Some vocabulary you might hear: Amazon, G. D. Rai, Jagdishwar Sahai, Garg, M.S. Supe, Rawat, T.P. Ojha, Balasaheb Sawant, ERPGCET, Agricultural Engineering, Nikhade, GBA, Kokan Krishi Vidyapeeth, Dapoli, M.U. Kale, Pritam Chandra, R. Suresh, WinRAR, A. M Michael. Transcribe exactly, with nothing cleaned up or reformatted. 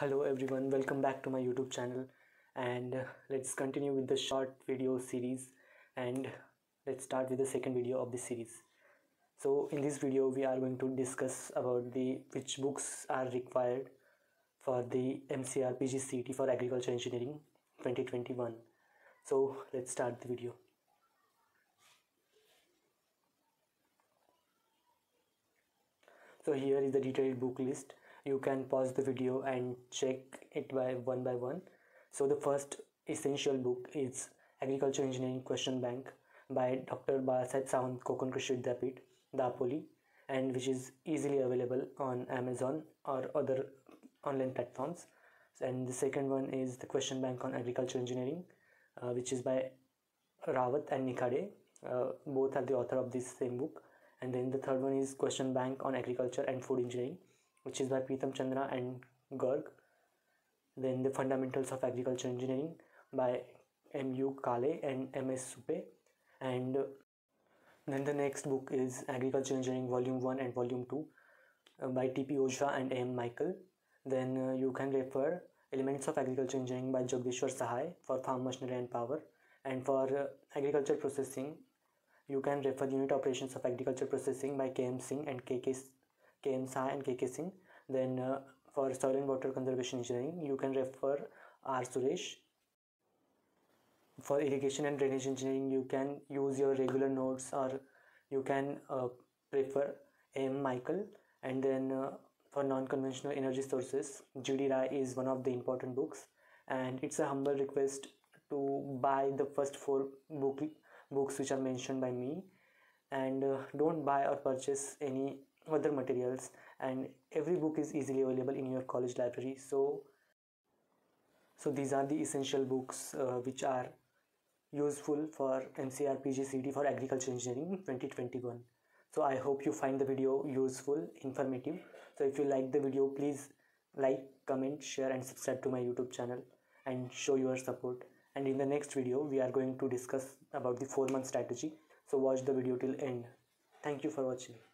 Hello everyone, welcome back to my YouTube channel, and let's continue with the short video series, and let's start with the second video of this series. So in this video we are going to discuss about the which books are required for the M C A E R P G C E T for Agriculture Engineering twenty twenty-one. So let's start the video. So here is the detailed book list. You can pause the video and check it by one by one. So the first essential book is Agriculture Engineering Question Bank by Doctor Balasaheb Sawant, Kokan Krishi Vidyapeeth, Dapoli, and which is easily available on Amazon or other online platforms. And the second one is the Question Bank on Agriculture Engineering, uh, which is by Rawat and Nikhade. Uh, both are the author of this same book. And then the third one is Question Bank on Agriculture and Food Engineering, which is by Pritam Chandra and Garg. Then the Fundamentals of Agriculture Engineering by M U Kale and M S Supe. And then the next book is Agriculture Engineering Volume one and Volume two uh, by T P Ojha and A. M Michael. Then uh, you can refer Elements of Agriculture Engineering by Jagdishwar Sahai for Farm Machinery and Power. And for uh, Agriculture Processing, you can refer Unit Operations of Agriculture Processing by K M Singh and K K Singh. Then uh, for Soil and Water Conservation Engineering, you can refer R. Suresh. For Irrigation and Drainage Engineering, you can use your regular notes, or you can uh, prefer A. M Michael. And then uh, for Non-Conventional Energy Sources, G. D. Rai is one of the important books, and it's a humble request to buy the first four book, books which are mentioned by me, and uh, don't buy or purchase any other materials, and every book is easily available in your college library. So so these are the essential books uh, which are useful for M C A E R P G C E T for Agriculture Engineering twenty twenty-one. So I hope you find the video useful, informative. So if you like the video, please like, comment, share and subscribe to my YouTube channel and show your support. And in the next video we are going to discuss about the four month strategy. So watch the video till end. Thank you for watching.